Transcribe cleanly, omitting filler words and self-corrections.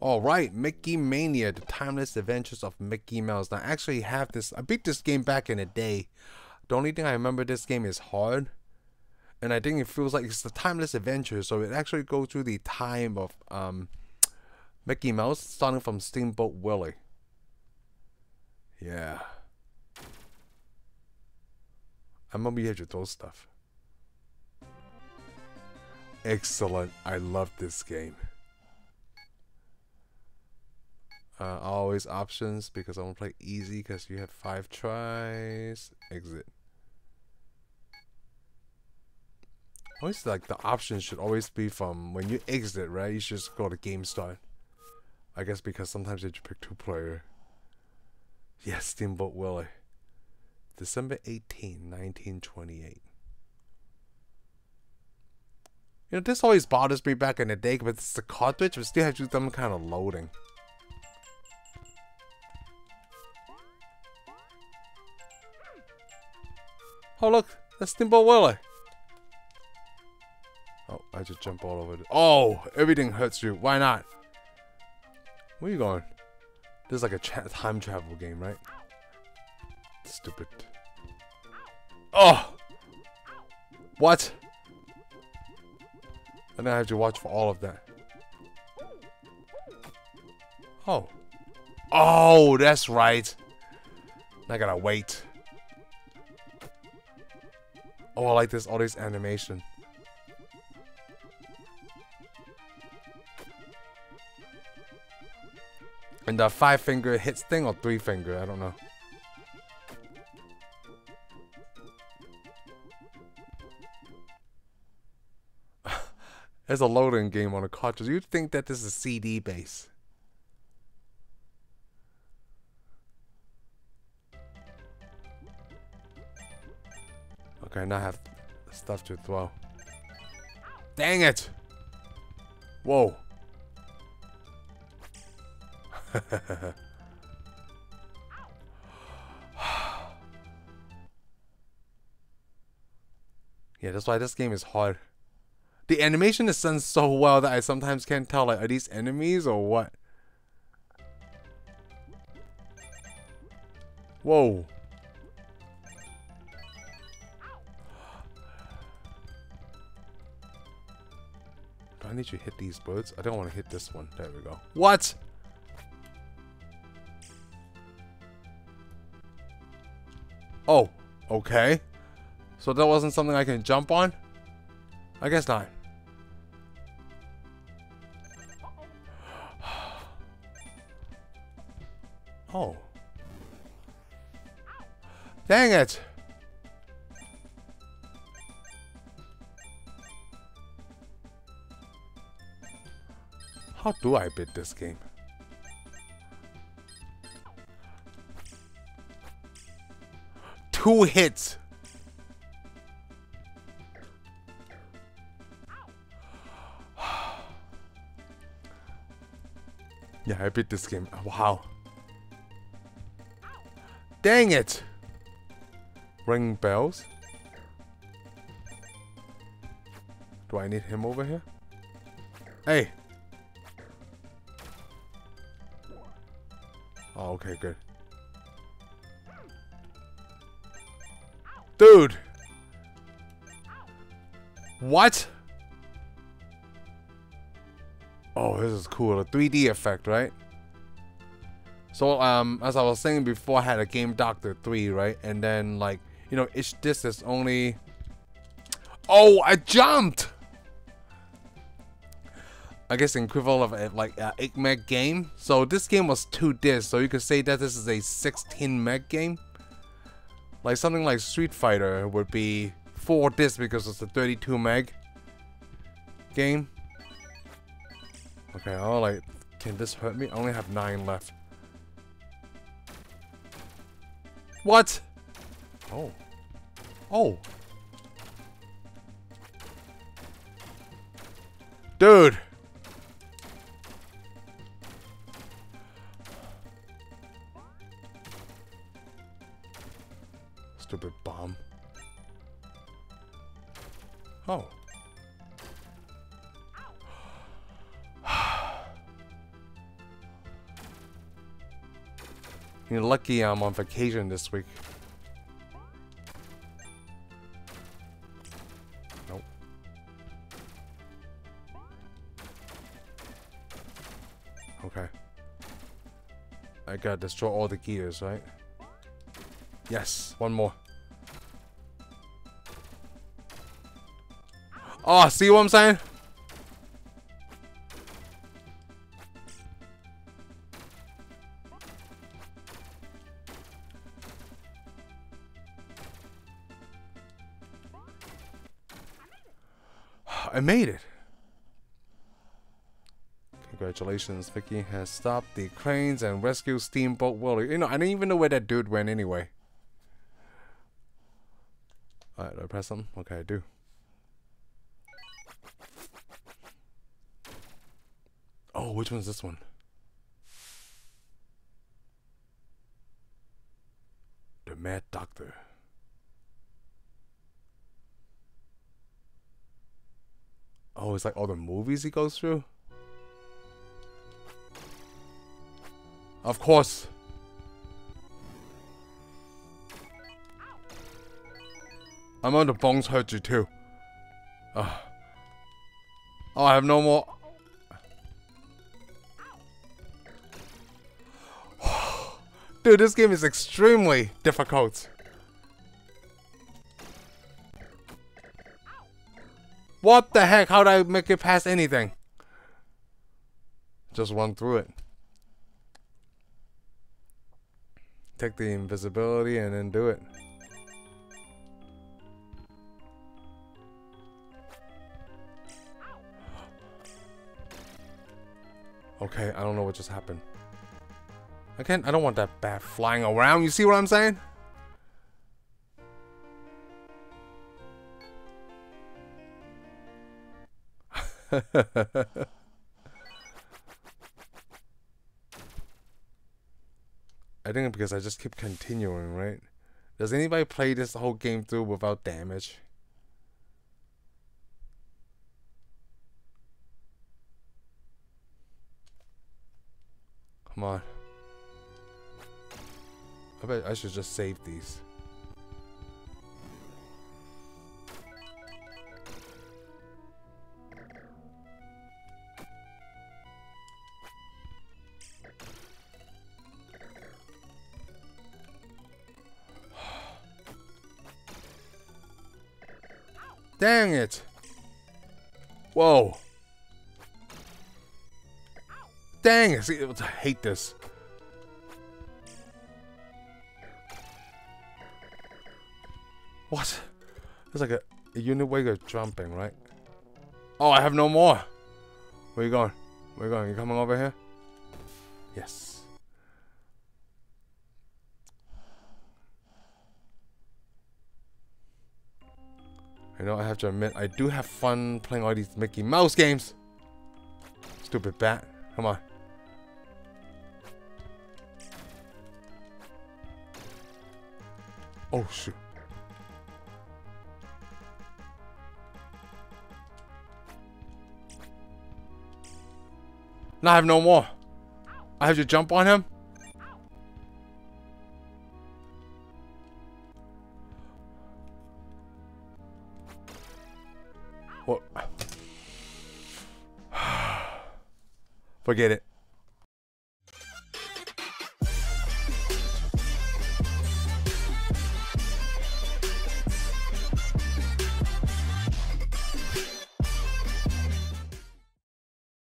All right, Mickey Mania: The Timeless Adventures of Mickey Mouse. Now, I actually have this. I beat this game back in the day. The only thing I remember this game is hard, and I think it feels like it's the timeless adventure. So it actually goes through the time of Mickey Mouse, starting from Steamboat Willie. Yeah, I'm gonna be here to throw stuff. Excellent. I love this game. Always options because I want to play easy because you have 5 tries. Exit. Always like the options should always be from when you exit, right? You should just go to game start. I guess because sometimes you have to pick 2-player. Yes, Steamboat Willie. December 18, 1928. You know, this always bothers me back in the day, but it's the cartridge, but still have to do some kind of loading. Oh look, that's Steamboat Willie. Oh, I just jump all over it. Oh, everything hurts you. Why not? Where you going? This is like a time travel game, right? Stupid. Oh! What? And then I have to watch for all of that. Oh. Oh, that's right. I gotta wait. Oh, I like this, all this animation. And the 5-finger hits thing or 3-finger, I don't know. There's a loading game on a cartridge. You'd think that this is CD base. Okay, now I have stuff to throw. Dang it! Whoa. Yeah, that's why this game is hard. The animation is done so well that I sometimes can't tell, like, are these enemies or what? Whoa. Do I need to hit these birds? I don't want to hit this one. There we go. What? Oh, okay. So that wasn't something I can jump on? I guess not. Oh. Dang it. How do I beat this game? Two hits. Yeah, I beat this game. Wow. Dang it! Ring bells. Do I need him over here? Hey! Oh, okay, good. Dude! What? Oh, this is cool. A 3D effect, right? So, as I was saying before, I had a Game Doctor 3, right? And then, like, you know, each disc is only... Oh, I jumped! I guess the equivalent of, like, an 8-meg game. So, this game was 2 discs, so you could say that this is a 16-meg game. Like, something like Street Fighter would be 4 discs because it's a 32-meg game. Okay, oh, like, can this hurt me? I only have 9 left. What? Oh. Oh. Dude. Stupid bomb. Oh. You're lucky I'm on vacation this week. Nope. Okay. I gotta destroy all the gears, right? Yes, one more. Oh, see what I'm saying? I made it. Congratulations, Mickey has stopped the cranes and rescued Steamboat Willie. You know, I didn't even know where that dude went anyway. Alright, do I press something? Okay, I do. Oh, which one's this one? The Mad Doctor. Oh, it's like all the movies he goes through? Of course. I know the bones hurt you too. Oh, I have no more. Dude, this game is extremely difficult. What the heck? How did I make it past anything? Just run through it. Take the invisibility and then do it. Okay, I don't know what just happened. I don't want that bat flying around. You see what I'm saying? I think because I just keep continuing, right? Does anybody play this whole game through without damage? Come on. I bet I should just save these. Dang it! Whoa! Dang it! See, I hate this. What? It's like a unit way of jumping, right? Oh, I have no more! Where you going? Where you going? You coming over here? Yes. You know, I have to admit, I do have fun playing all these Mickey Mouse games. Stupid bat. Come on. Oh, shoot. Now I have no more. I have to jump on him. Forget it.